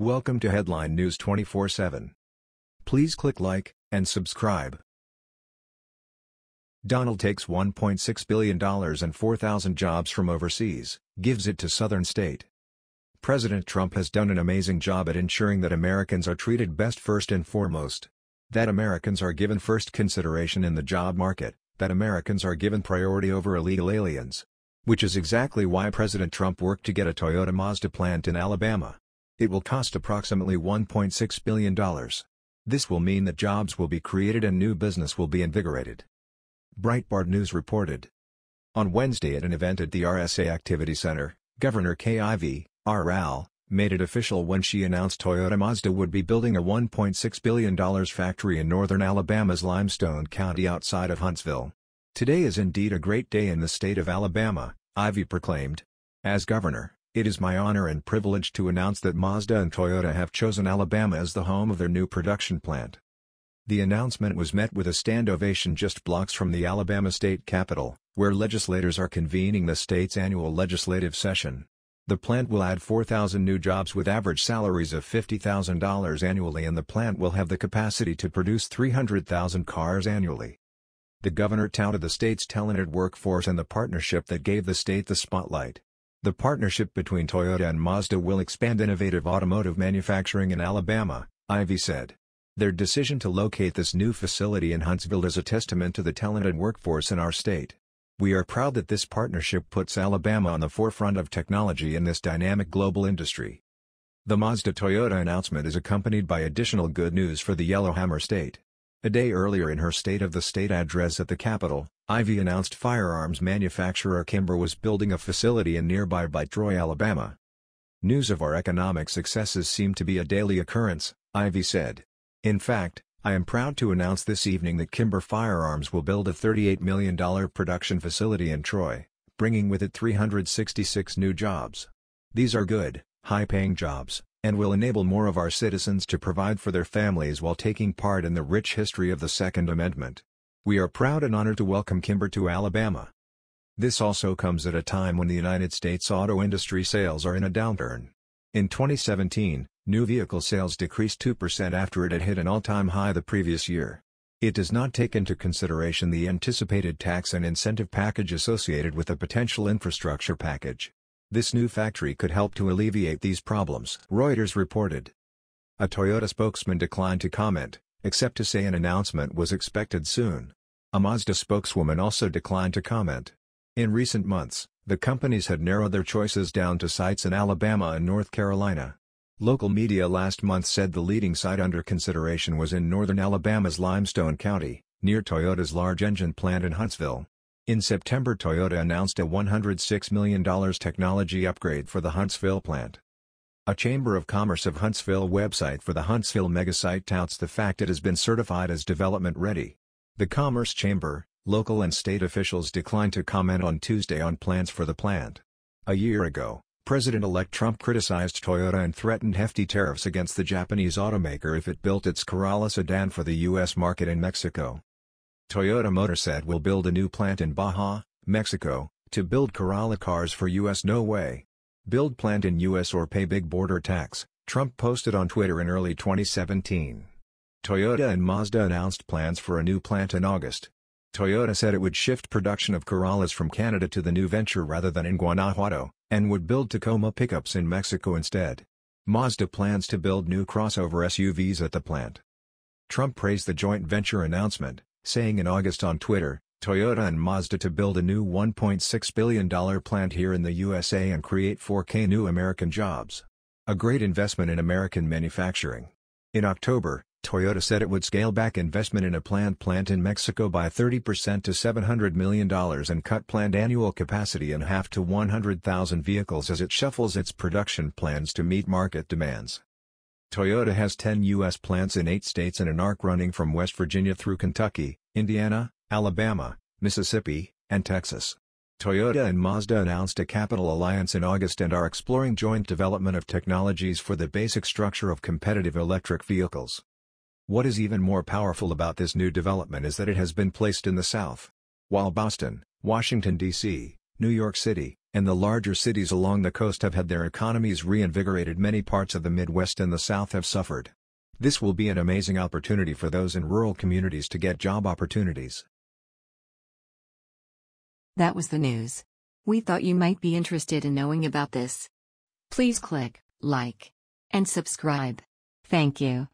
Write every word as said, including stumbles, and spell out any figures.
Welcome to Headline News twenty-four seven. Please click like and subscribe. Donald takes one point six billion dollars and four thousand jobs from overseas, gives it to Southern state. President Trump has done an amazing job at ensuring that Americans are treated best first and foremost. That Americans are given first consideration in the job market, that Americans are given priority over illegal aliens. Which is exactly why President Trump worked to get a Toyota Mazda plant in Alabama. It will cost approximately one point six billion dollars. This will mean that jobs will be created and new business will be invigorated. Breitbart News reported. On Wednesday at an event at the R S A Activity Center, Governor Kay Ivey, R L, made it official when she announced Toyota Mazda would be building a one point six billion dollars factory in northern Alabama's Limestone County outside of Huntsville. "Today is indeed a great day in the state of Alabama," Ivey proclaimed. "As governor, it is my honor and privilege to announce that Mazda and Toyota have chosen Alabama as the home of their new production plant." The announcement was met with a stand ovation just blocks from the Alabama State Capitol, where legislators are convening the state's annual legislative session. The plant will add four thousand new jobs with average salaries of fifty thousand dollars annually, and the plant will have the capacity to produce three hundred thousand cars annually. The governor touted the state's talented workforce and the partnership that gave the state the spotlight. The partnership between Toyota and Mazda will expand innovative automotive manufacturing in Alabama, Ivey said. "Their decision to locate this new facility in Huntsville is a testament to the talented workforce in our state. We are proud that this partnership puts Alabama on the forefront of technology in this dynamic global industry." The Mazda-Toyota announcement is accompanied by additional good news for the Yellowhammer state. A day earlier in her State of the State address at the Capitol, Ivey announced firearms manufacturer Kimber was building a facility in nearby Troy, Alabama. "News of our economic successes seem to be a daily occurrence," Ivey said. "In fact, I am proud to announce this evening that Kimber Firearms will build a thirty-eight million dollars production facility in Troy, bringing with it three hundred sixty-six new jobs. These are good, high-paying jobs, and will enable more of our citizens to provide for their families while taking part in the rich history of the Second Amendment. We are proud and honored to welcome Kimber to Alabama." This also comes at a time when the United States auto industry sales are in a downturn. In twenty seventeen, new vehicle sales decreased two percent after it had hit an all-time high the previous year. It does not take into consideration the anticipated tax and incentive package associated with a potential infrastructure package. This new factory could help to alleviate these problems, Reuters reported. A Toyota spokesman declined to comment, except to say an announcement was expected soon. A Mazda spokeswoman also declined to comment. In recent months, the companies had narrowed their choices down to sites in Alabama and North Carolina. Local media last month said the leading site under consideration was in northern Alabama's Limestone County, near Toyota's large engine plant in Huntsville. In September, Toyota announced a one hundred six million dollars technology upgrade for the Huntsville plant. A Chamber of Commerce of Huntsville website for the Huntsville megasite touts the fact it has been certified as development ready. The Commerce Chamber, local and state officials declined to comment on Tuesday on plans for the plant. A year ago, President-elect Trump criticized Toyota and threatened hefty tariffs against the Japanese automaker if it built its Corolla sedan for the U S market in Mexico. Toyota Motor said will build a new plant in Baja, Mexico, to build Corolla cars for U S No way. Build plant in U S or pay big border tax, Trump posted on Twitter in early twenty seventeen. Toyota and Mazda announced plans for a new plant in August. Toyota said it would shift production of Corollas from Canada to the new venture rather than in Guanajuato, and would build Tacoma pickups in Mexico instead. Mazda plans to build new crossover S U Vs at the plant. Trump praised the joint venture announcement, saying in August on Twitter, "Toyota and Mazda to build a new one point six billion dollars plant here in the U S A and create four K new American jobs. A great investment in American manufacturing." In October, Toyota said it would scale back investment in a planned plant in Mexico by thirty percent to seven hundred million dollars and cut planned annual capacity in half to one hundred thousand vehicles as it shuffles its production plans to meet market demands. Toyota has ten U S plants in eight states and an arc running from West Virginia through Kentucky, Indiana, Alabama, Mississippi, and Texas. Toyota and Mazda announced a capital alliance in August and are exploring joint development of technologies for the basic structure of competitive electric vehicles. What is even more powerful about this new development is that it has been placed in the South. While Boston, Washington D C, New York City, and the larger cities along the coast have had their economies reinvigorated. Many parts of the Midwest and the South have suffered. This will be an amazing opportunity for those in rural communities to get job opportunities. That was the news. We thought you might be interested in knowing about this. Please click like and subscribe. Thank you.